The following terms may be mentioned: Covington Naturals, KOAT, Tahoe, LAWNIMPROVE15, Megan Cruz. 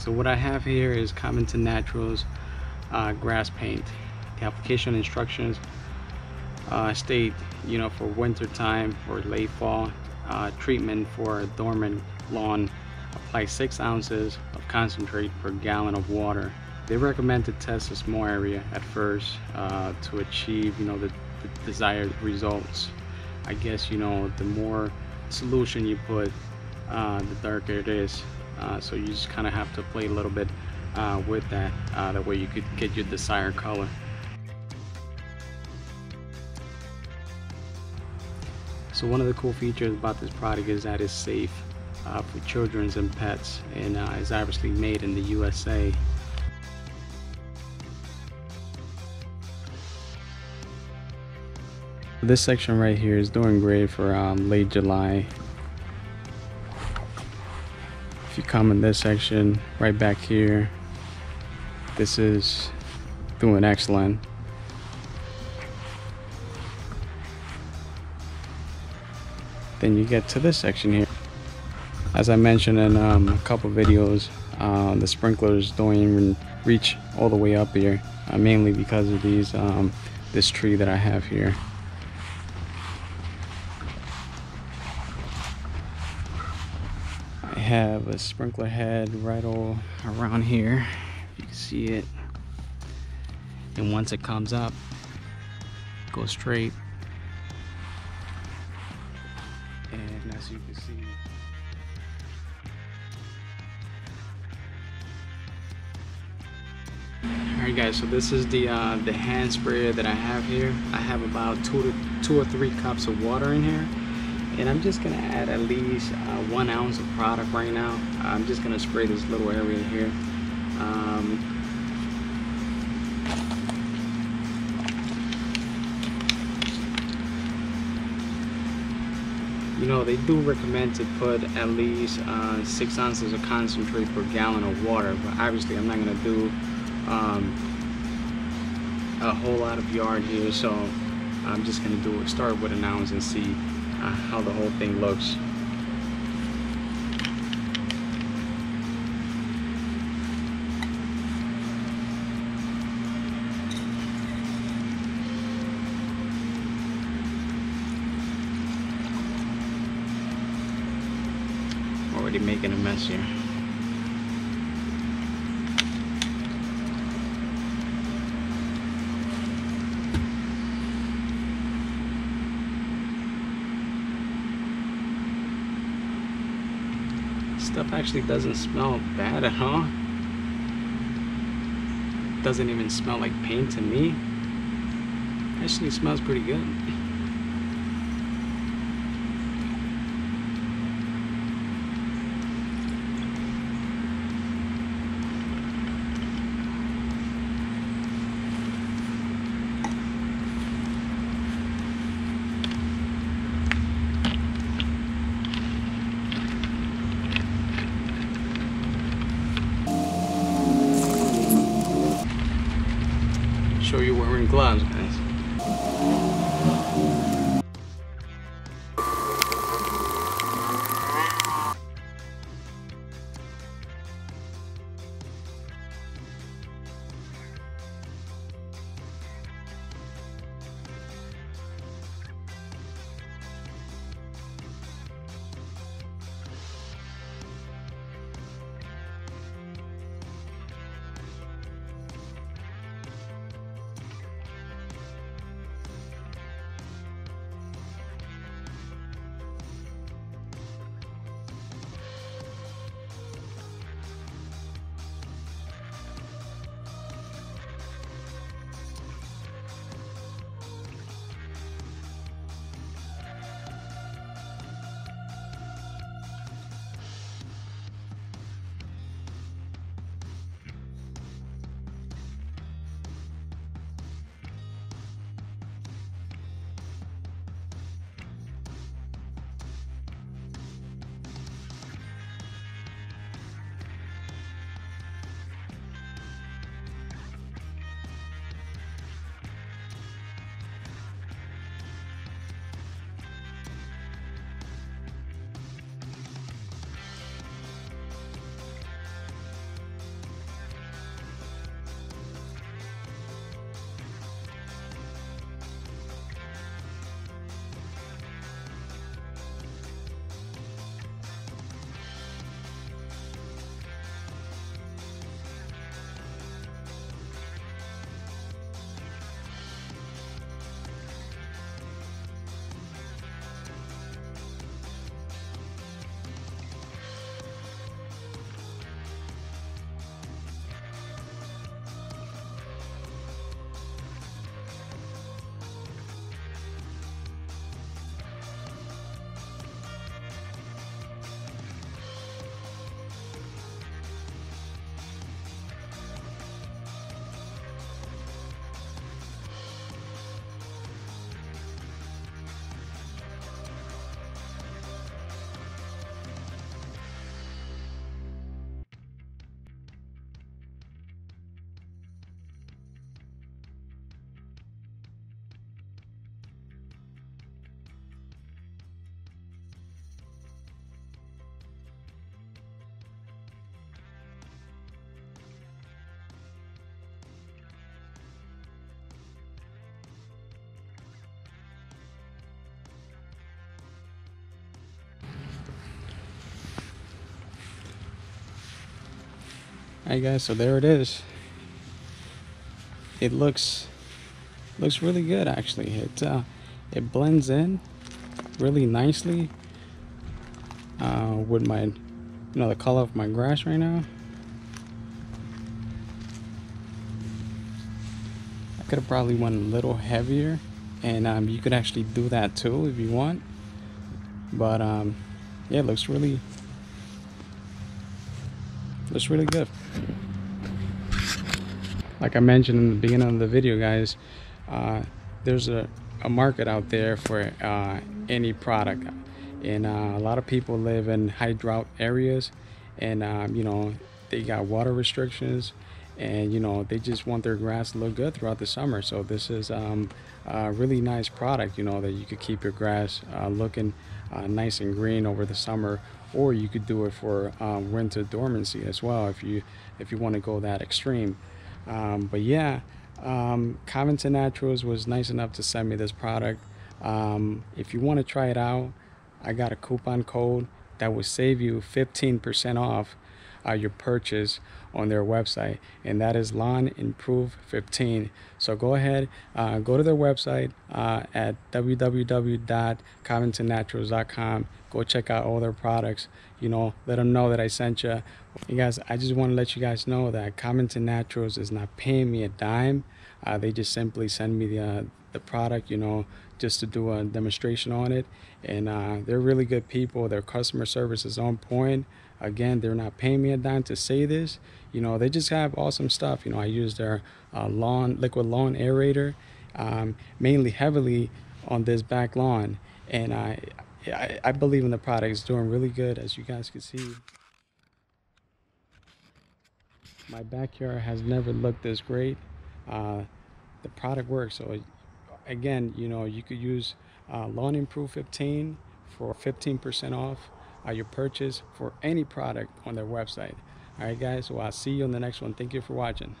So what I have here is Covington Naturals grass paint. The application instructions state, you know, for winter time or late fall treatment for a dormant lawn, apply 6 ounces of concentrate per gallon of water. They recommend to test a small area at first to achieve, you know, the desired results. I guess, you know, the more solution you put, the darker it is. So you just kind of have to play a little bit with that. That way you could get your desired color. So one of the cool features about this product is that it's safe for children and pets, and is obviously made in the USA. This section right here is doing great for late July. If you come in this section right back here, this is doing excellent. Then you get to this section here. As I mentioned in a couple videos, the sprinklers don't even reach all the way up here, mainly because of these this tree that I have here. I have a sprinkler head right all around here, you can see it, and once it comes up, it goes straight. And as you can see, alright guys, so this is the hand sprayer that I have here. I have about two or three cups of water in here, and I'm just gonna add at least 1 ounce of product right now. I'm just gonna spray this little area here. You know, they do recommend to put at least 6 ounces of concentrate per gallon of water, but obviously I'm not going to do a whole lot of yard here, so I'm just going to start with an ounce and see how the whole thing looks. Already making a mess here. Stuff actually doesn't smell bad at all. Doesn't even smell like paint to me. Actually smells pretty good. Sure you're wearing gloves, guys. Alright guys, so there it is. It looks really good actually. It blends in really nicely with my, the color of my grass right now. I could have probably went a little heavier, and you could actually do that too if you want. But yeah, it looks really good. Like I mentioned in the beginning of the video, guys, there's a market out there for any product, and a lot of people live in high drought areas, and they got water restrictions, and they just want their grass to look good throughout the summer. So this is a really nice product, that you could keep your grass looking nice and green over the summer, or you could do it for winter dormancy as well, if you want to go that extreme. But yeah, Covington Naturals was nice enough to send me this product. If you want to try it out, I got a coupon code that will save you 15% off your purchase on their website, and that is LAWNIMPROVE15. So go ahead, go to their website at www.covingtonnaturals.com. Go check out all their products, let them know that I sent you. You guys, I just want to let you guys know that Covington Naturals is not paying me a dime. They just simply send me the product, just to do a demonstration on it, and they're really good people. Their customer service is on point. Again, they're not paying me a dime to say this. They just have awesome stuff. I use their liquid lawn aerator, mainly heavily on this back lawn, and I believe in the product. It's doing really good, as you guys can see. My backyard has never looked this great. The product works. So again, you could use LAWNIMPROVE15 for 15% off your purchase for any product on their website. All right guys, so I'll see you on the next one. Thank you for watching.